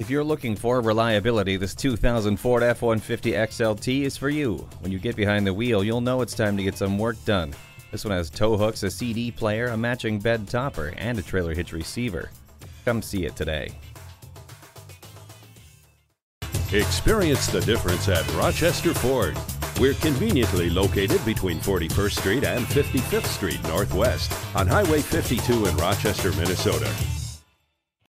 If you're looking for reliability, this 2000 Ford F-150 XLT is for you. When you get behind the wheel, you'll know it's time to get some work done. This one has tow hooks, a CD player, a matching bed topper, and a trailer hitch receiver. Come see it today. Experience the difference at Rochester Ford. We're conveniently located between 41st Street and 55th Street Northwest on Highway 52 in Rochester, Minnesota.